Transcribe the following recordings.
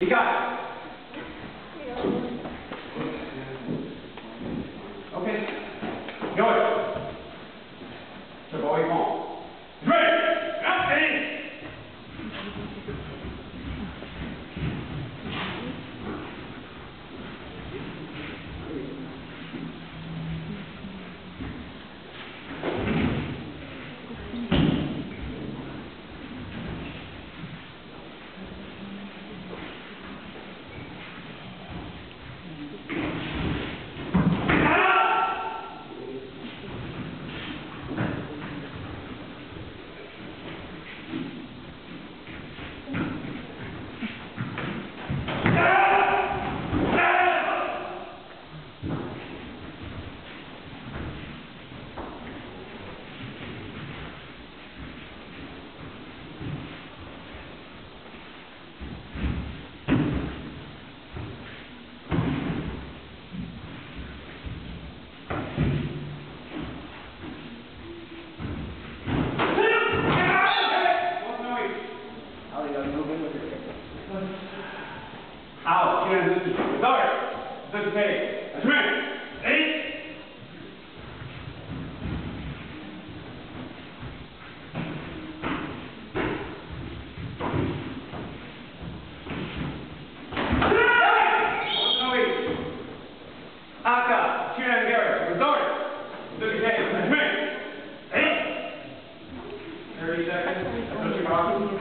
You got it. Okay. Go it. So boy, you won't. Ready? Got it. Out, get in this start. This is paid. That's right. Eight. Aka, cheer and Gary. Resort. This is paid. That's right. 8. 30 seconds. That's your problem.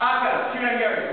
Aka, Gary.